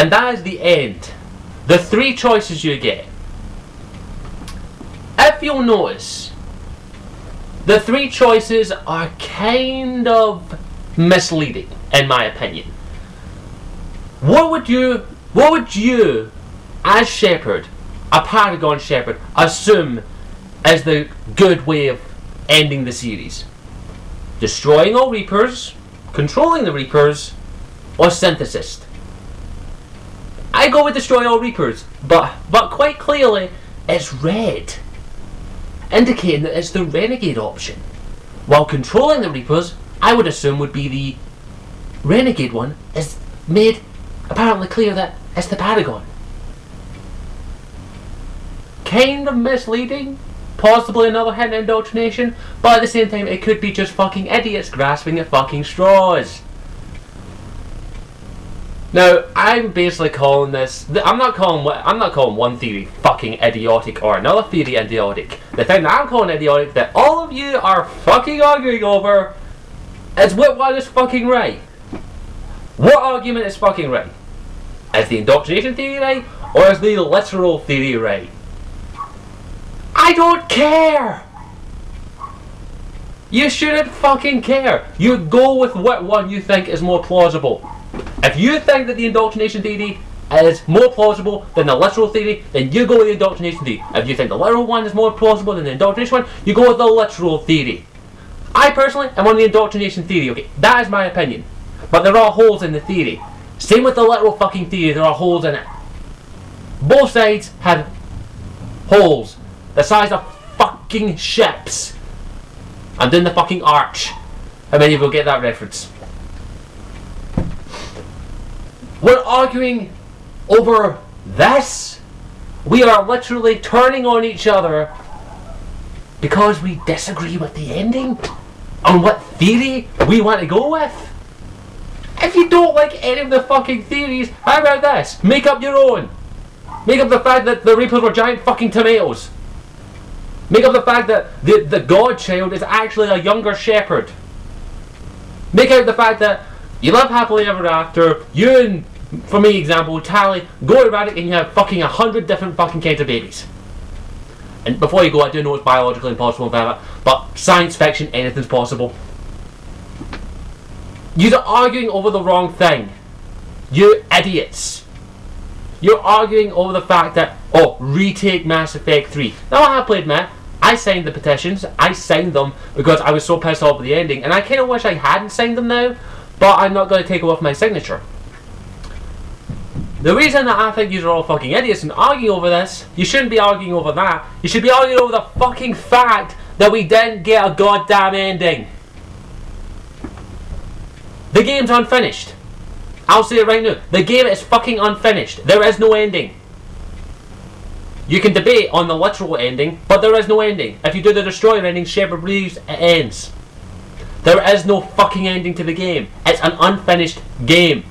And that is the end. The three choices you get. If you'll notice, the three choices are kind of misleading, in my opinion. What would you, as Shepard, a Paragon Shepard, assume is the good way of ending the series? Destroying all Reapers, controlling the Reapers, or Synthesis? I go with destroy all Reapers, but quite clearly it's red, indicating that it's the renegade option. While controlling the Reapers, I would assume would be the renegade one, is made apparently clear that it's the Paragon. Kind of misleading, possibly another hint of indoctrination, but at the same time it could be just fucking idiots grasping at fucking straws. Now, I'm basically calling this, I'm not calling one theory fucking idiotic or another theory idiotic. The thing that I'm calling idiotic that all of you are fucking arguing over is what one is fucking right. What argument is fucking right? Is the indoctrination theory right, or is the literal theory right? I don't care! You shouldn't fucking care. You go with what one you think is more plausible. If you think that the indoctrination theory is more plausible than the literal theory, then you go with the indoctrination theory. If you think the literal one is more plausible than the indoctrination one, you go with the literal theory. I personally am on the indoctrination theory, okay? That is my opinion. But there are holes in the theory. Same with the literal fucking theory, there are holes in it. Both sides have holes the size of fucking ships. And in the fucking arch. How many of you will get that reference? We're arguing over this. We are literally turning on each other because we disagree with the ending on what theory we want to go with. If you don't like any of the fucking theories, how about this? Make up your own. Make up the fact that the Reapers were giant fucking tomatoes. Make up the fact that the Godchild is actually a younger Shepard. Make out the fact that you live happily ever after, you and, for me example, Tally, go erratic and you have fucking 100 different fucking kinds of babies. And before you go, I do know it's biologically impossible and whatever, but science fiction, anything's possible. You're arguing over the wrong thing. You idiots. You're arguing over the fact that, oh, retake Mass Effect 3. Now I have played Matt. I signed the petitions. I signed them because I was so pissed off with the ending. And I kind of wish I hadn't signed them now. But I'm not going to take off my signature. The reason that I think you're all fucking idiots and arguing over this, you shouldn't be arguing over that. You should be arguing over the fucking fact that we didn't get a goddamn ending. The game's unfinished. I'll say it right now. The game is fucking unfinished. There is no ending. You can debate on the literal ending, but there is no ending. If you do the destroyer ending, Shepard leaves, it ends. There is no fucking ending to the game. It's an unfinished game.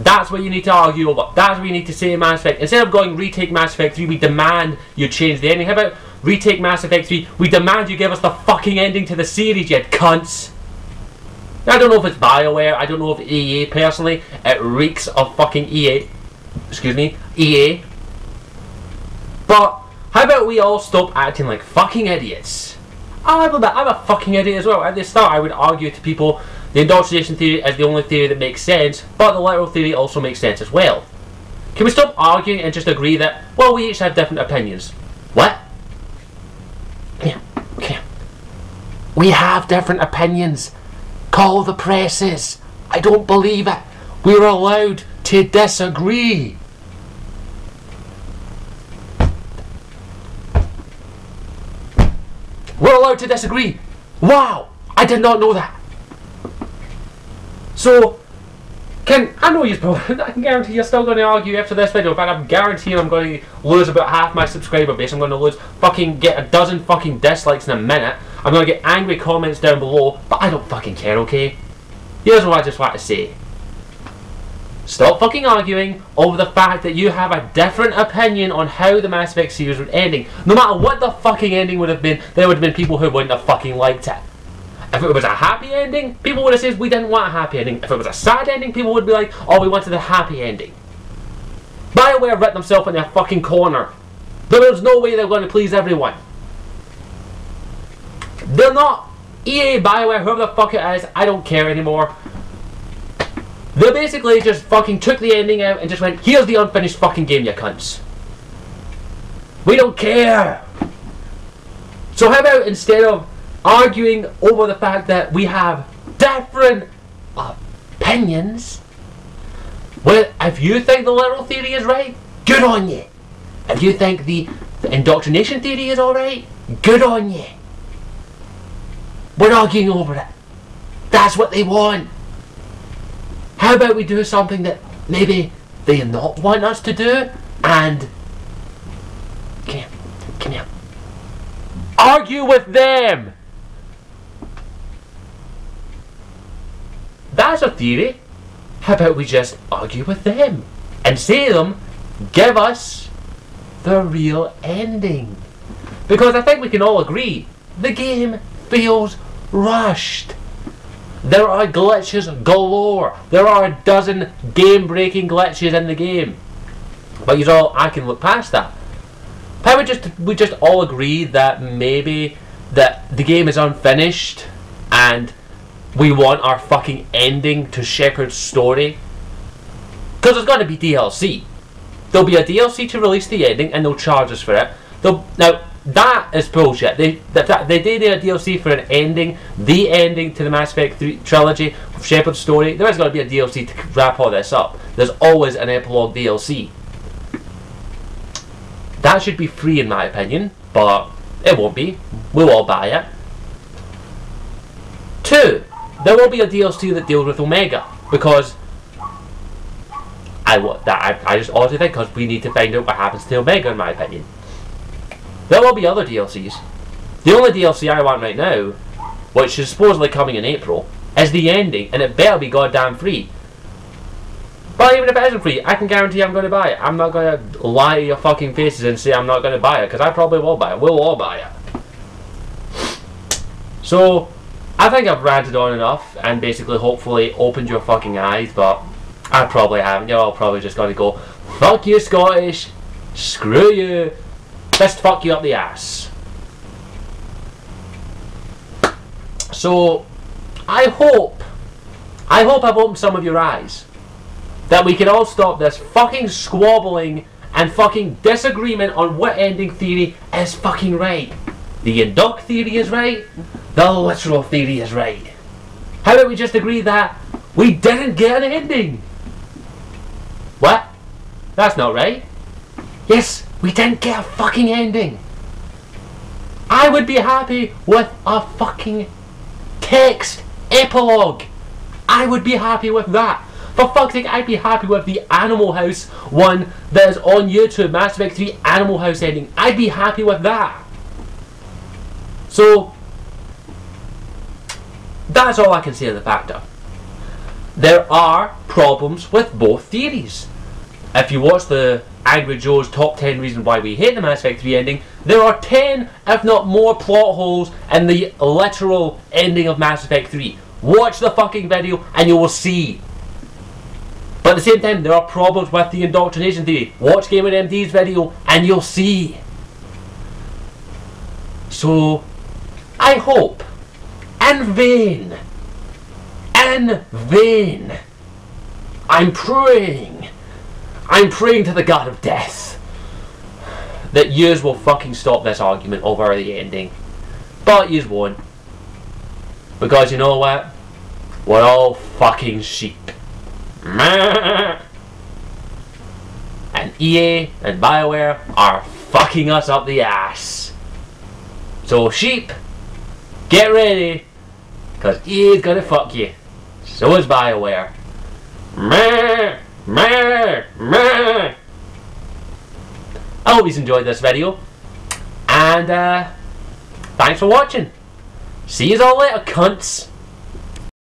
That's what you need to argue over. That's what you need to say in Mass Effect. Instead of going retake Mass Effect 3, we demand you change the ending. How about retake Mass Effect 3, we demand you give us the fucking ending to the series, you cunts. Now, I don't know if it's BioWare, I don't know if EA personally. It reeks of fucking EA. Excuse me, EA. But how about we all stop acting like fucking idiots? I'm a fucking idiot as well. At the start I would argue to people the indoctrination theory is the only theory that makes sense, but the literal theory also makes sense as well. Can we stop arguing and just agree that, well, we each have different opinions? What? Yeah, okay. We have different opinions. Call the presses. I don't believe it. We're allowed to disagree. We're allowed to disagree. Wow, I did not know that. So, I know you probably, I can guarantee you're still going to argue after this video. In fact, I'm guaranteeing I'm going to lose about half my subscriber base. I'm going to lose, fucking get a dozen fucking dislikes in a minute. I'm going to get angry comments down below, but I don't fucking care, okay? Here's what I just want to say. Stop fucking arguing over the fact that you have a different opinion on how the Mass Effect series would ending. No matter what the fucking ending would have been, there would have been people who wouldn't have fucking liked it. If it was a happy ending, people would have said we didn't want a happy ending. If it was a sad ending, people would be like, oh, we wanted a happy ending. BioWare ripped themselves in their fucking corner. There is no way they're going to please everyone. They're not. EA, BioWare, whoever the fuck it is, I don't care anymore. They basically just fucking took the ending out and just went, here's the unfinished fucking game, you cunts. We don't care. So how about instead of arguing over the fact that we have different opinions, well, if you think the literal theory is right, good on you. If you think the indoctrination theory is alright, good on you. We're arguing over it. That's what they want. How about we do something that maybe they not want us to do, and come here. Argue with them. That's a theory. How about we just argue with them and say to them, give us the real ending? Because I think we can all agree the game feels rushed. There are glitches galore. There are a dozen game-breaking glitches in the game. But you all, I can look past that. How we just all agree that maybe that the game is unfinished and we want our fucking ending to Shepard's story? Because there's gonna be DLC. There'll be a DLC to release the ending and they'll charge us for it. Now, that is bullshit. They did a DLC for an ending, the ending to the Mass Effect 3 trilogy of Shepard's story. There is going to be a DLC to wrap all this up. There's always an epilogue DLC. That should be free in my opinion, but it won't be. We'll all buy it. 2. There will be a DLC that deals with Omega, because I just honestly think because we need to find out what happens to Omega in my opinion. There will be other DLCs. The only DLC I want right now, which is supposedly coming in April, is the ending, and it better be goddamn free. But even if it isn't free, I can guarantee I'm going to buy it. I'm not going to lie to your fucking faces and say I'm not going to buy it, because I probably will buy it. We'll all buy it. So, I think I've ranted on enough, and basically hopefully opened your fucking eyes, but I probably haven't. You're all probably just going to go, fuck you Scottish, screw you. Just fuck you up the ass. So, I hope I've opened some of your eyes. That we can all stop this fucking squabbling and fucking disagreement on what ending theory is fucking right. The Indoc theory is right. The literal theory is right. How about we just agree that we didn't get an ending? What? That's not right. Yes. We didn't get a fucking ending. I would be happy with a fucking text epilogue. I would be happy with that. For fuck's sake, I'd be happy with the Animal House one that is on YouTube, Mass Effect 3 Animal House ending. I'd be happy with that. So, that's all I can say on the factor. There are problems with both theories. If you watch the Angry Joe's top 10 reasons why we hate the Mass Effect 3 ending, there are 10 if not more plot holes in the literal ending of Mass Effect 3. Watch the fucking video and you will see. But at the same time, there are problems with the indoctrination theory. Watch Gamer MD's video and you'll see. So, I hope, in vain, I'm praying to the god of death that yous will fucking stop this argument over the ending. But yous won't. Because you know what? We're all fucking sheep. And EA and BioWare are fucking us up the ass. So sheep, get ready. Because EA's gonna fuck you. So is BioWare. I hope you've enjoyed this video, and thanks for watching. See you all later, cunts.